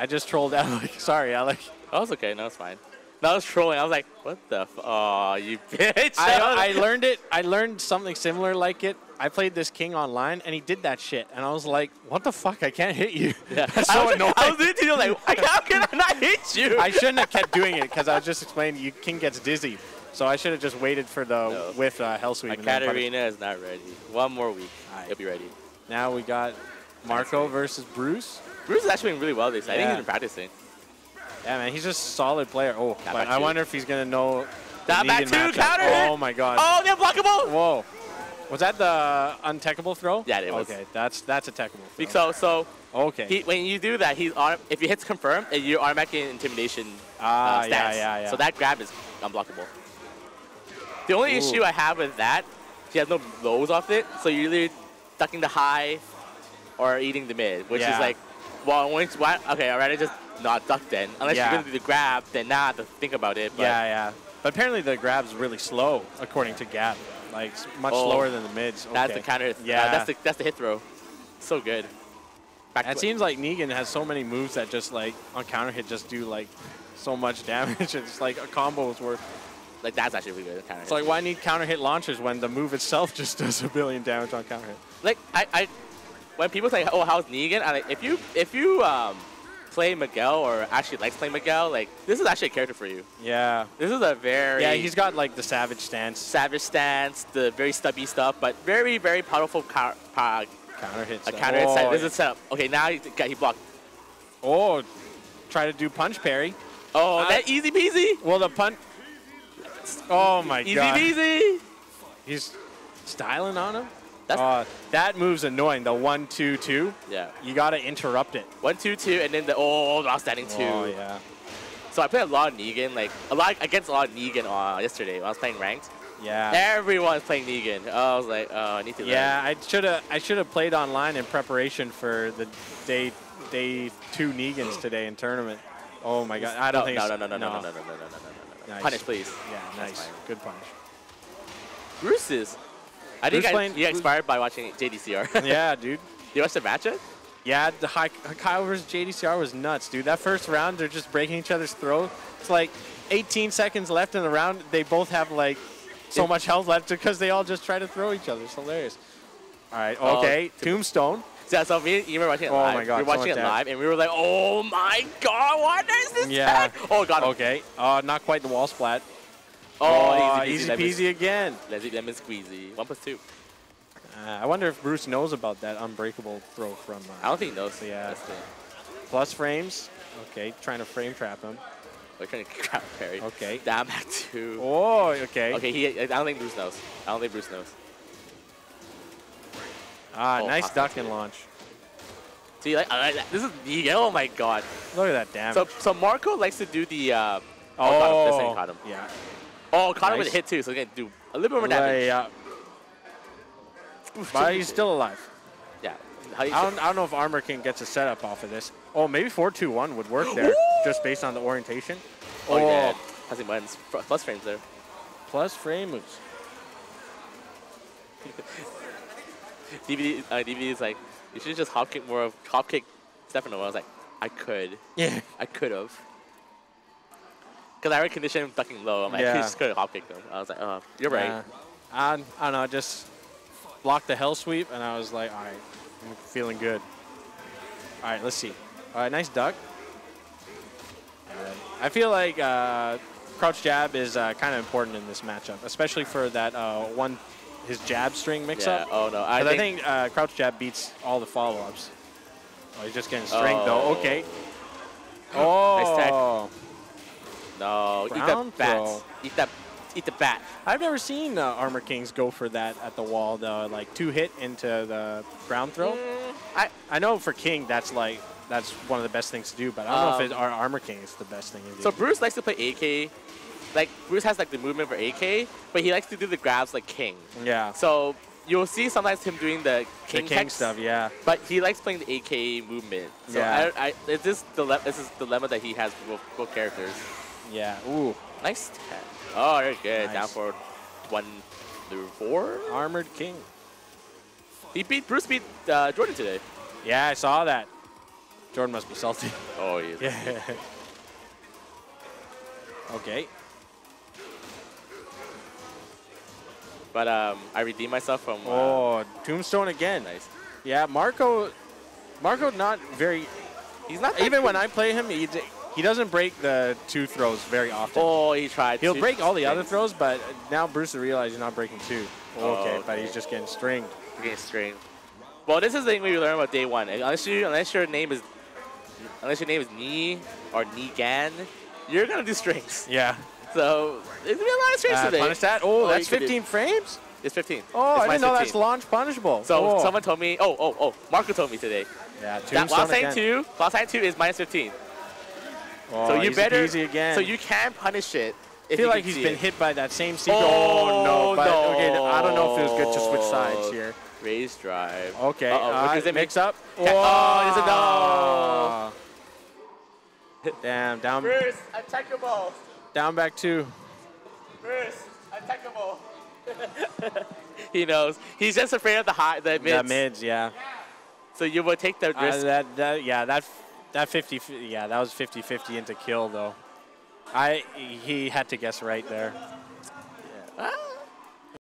I just trolled Alec. Sorry, Alec. Oh, it's okay. No, it's fine. No, I was trolling. I was like, what the f... Aw, oh, you bitch. I learned it. I learned something similar like it. I played this king online, and he did that shit. And I was like, what the fuck? I can't hit you. Yeah. That's so annoying. I was literally like, how can I not hit you? I shouldn't have kept doing it, because I was just explaining you king gets dizzy. So I should have just waited for the whiff Hellsweep. Katarina is not ready. One more week. Right. He'll be ready. Now we got Marco versus Bruce. Bruce is actually doing really well this time. I think he's been practicing. Yeah, man, he's just a solid player. Oh, but I wonder if he's going to know that back two counter. Oh, my God. Oh, they're blockable. Whoa. Was that the untechable throw? Yeah, it was. Okay, that's a techable throw. So okay. When you do that, if he hits confirm, you're automatically in intimidation stance. So that grab is unblockable. The only issue I have with that, he has no lows off it, so you're either ducking the high or eating the mid, which is like, well, okay, I'd rather just not duck then. Unless you're going to do the grab, then now I have to think about it. But but apparently the grab's really slow, according to Gap. Like, much slower than the mids. Okay. That's the counter hit. Yeah. That's the hit throw. So good. It seems like Negan has so many moves that just, like, on counter hit just do, like, so much damage. It's like a combo is worth. Like, that's actually really good. Counter hit. Like, why need counter hit launchers when the move itself just does a billion damage on counter hit? Like, when people say, "Oh, how's Negan?" I'm like, if you play Miguel or actually likes playing Miguel, like this is actually a character for you. Yeah. This is a very He's got like the savage stance, the very stubby stuff, but very very powerful counter hit. Counter hit. This is a setup. Okay, now he blocked. Oh, try to do punch parry. Oh, that easy peasy. Well, the punch. Oh my god. Easy peasy. He's styling on him. That move's annoying. The 1-2-2. Yeah. You gotta interrupt it. 1-2-2, and then the outstanding two. Oh yeah. So I played a lot of Negan, like against a lot of Negan yesterday when I was playing ranked. Yeah. Everyone's playing Negan. I was like, oh, I need to. Yeah, learn. I should have played online in preparation for the day two Negans today in tournament. Oh my god. I don't think. No. Punish, please. Yeah, nice. Good punish. Bruce's. I think you got inspired by watching JDCR. Yeah, dude. You watched the matchup? Yeah, the Kyle versus JDCR was nuts, dude. That first round, they're just breaking each other's throat. It's like 18 seconds left in the round. They both have like so much health left because they all just try to throw each other. It's hilarious. All right, okay. Tombstone. Yeah, so you were watching it live. Oh my god, we were watching it live, and we were like, oh my god, what is this tech? Oh, got him. Okay, not quite the wall splat. Oh, easy peasy again. Lemon squeezy. 1+2. I wonder if Bruce knows about that unbreakable throw from... I don't think he knows. Yeah. Plus frames. Okay, trying to frame trap him. We're trying to trap parry. Okay. Down back two. Oh, okay. Okay, I don't think Bruce knows. Nice duck and launch. See, this is... Oh my god. Look at that damage. So Marco likes to do the... Caught him. Yeah. Oh, Connor with a hit too, so he's gonna do a little bit more damage. Yeah. But he's still alive. Yeah. I don't know if Armor King gets a setup off of this. Oh, maybe 4-2-1 would work there, just based on the orientation. Oh, yeah. I think mine's plus frames there. Plus frame moves. DVD is like, you should just hop kick Stephanom. I was like, I could. Yeah. I could have. Because I already conditioned him ducking low. I'm like, he's just going to hop kick them. I was like, oh, you're right. I don't know. I just blocked the hell sweep, and I was like, all right, I'm feeling good. All right, let's see. All right, nice duck. I feel like crouch jab is kind of important in this matchup, especially for that his jab string mix-up. Yeah. Oh, no. I think crouch jab beats all the follow-ups. Oh, he's just getting strength, though. Okay. Oh. Nice tech. No, eat the bat. I've never seen Armor Kings go for that at the wall, though, like two hit into the ground throw. I know for King that's one of the best things to do, but I don't know if our Armor King is the best thing to do. So Bruce likes to play AK. Like Bruce has like the movement for AK, but he likes to do the grabs like King. Yeah. So you'll see sometimes him doing the King stuff, yeah. But he likes playing the AK movement. So yeah. It's this dilemma that he has with both characters. Yeah. Ooh. Nice tech. Oh, very good. Nice. Down forward 1-4. Armored King. Bruce beat Jordan today. Yeah, I saw that. Jordan must be salty. Oh, he is. Yeah. Okay. But I redeemed myself from... oh, Tombstone again. Nice. Yeah, Marco not very... He's not... Even when I play him, he doesn't break the two throws very often. Oh, he tried. He'll break all the other throws, but now Bruce realizes he's not breaking two. Oh, okay, okay, but he's just getting stringed. He's getting stringed. Well, this is the thing we learned about day one. Unless your name is Ni or Negan, you're gonna do strings. Yeah. So there's gonna be a lot of strings today. Punish that. Oh, that's 15 frames. It's 15. Oh, I didn't know that's launch punishable. So someone told me. Oh, Marco told me today. Yeah. Last time two is -15. Oh, so you better. Easy again. So you can punish it. I feel like he's been hit by that same seagull. Oh, no. But okay, I don't know if it was good to switch sides here. Raise drive. Okay. Does it mix up? Oh, it's a dog. Damn, down. Bruce, attackable. Down back two. Bruce, attackable. He knows. He's just afraid of the mids. The mids, yeah. So you will take the risk. That was 50-50 into kill though. He had to guess right there. Yeah.